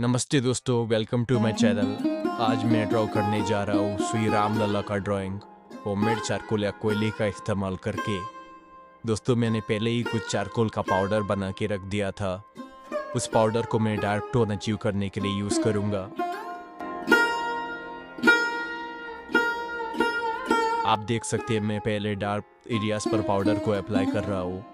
नमस्ते दोस्तों, welcome to my channel. आज मैं ड्रॉ करने जा रहा हूँ श्री राम लल्ला का ड्राइंग होममेड चारकोल या कोयले का इस्तेमाल करके। दोस्तों, मैंने पहले ही कुछ चारकोल का पाउडर बना के रख दिया था। उस पाउडर को मैं डार्क टोन अचीव करने के लिए यूज़ करूँगा। आप देख सकते हैं मैं पहले डार्क एरियाज पर पाउडर को अप्लाई कर रहा हूँ।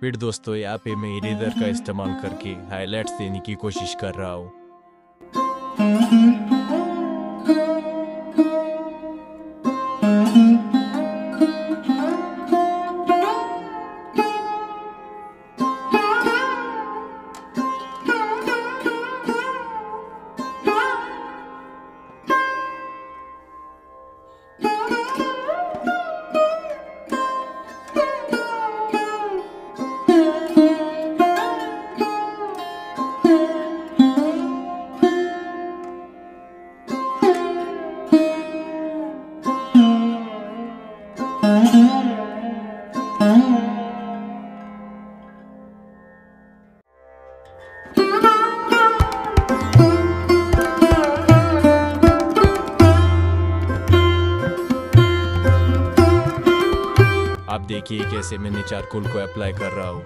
फिर दोस्तों, यहाँ पे मैं इरेजर का इस्तेमाल करके हाईलाइट्स देने की कोशिश कर रहा हूँ। आप देखिए कैसे मैंने चारकोल को अप्लाई कर रहा हूँ।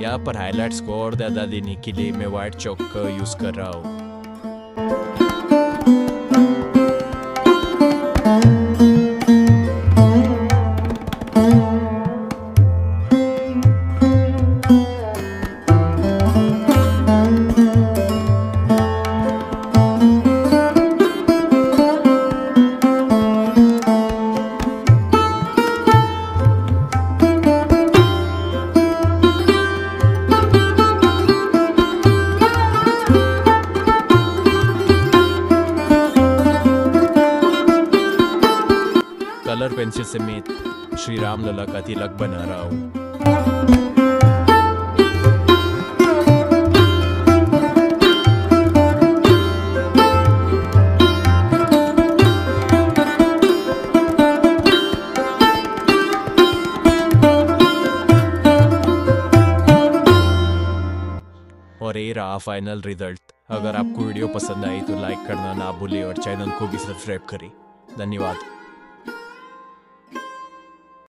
यहाँ पर हाइलाइट्स को और ज्यादा देने के लिए मैं व्हाइट चॉक का यूज कर रहा हूँ। कलर पेंसिल समेत श्री राम लल्ला का तिलक बना रहा हूँ। और ये रहा फाइनल रिजल्ट। अगर आपको वीडियो पसंद आई तो लाइक करना ना भूलें और चैनल को भी सब्सक्राइब करें। धन्यवाद।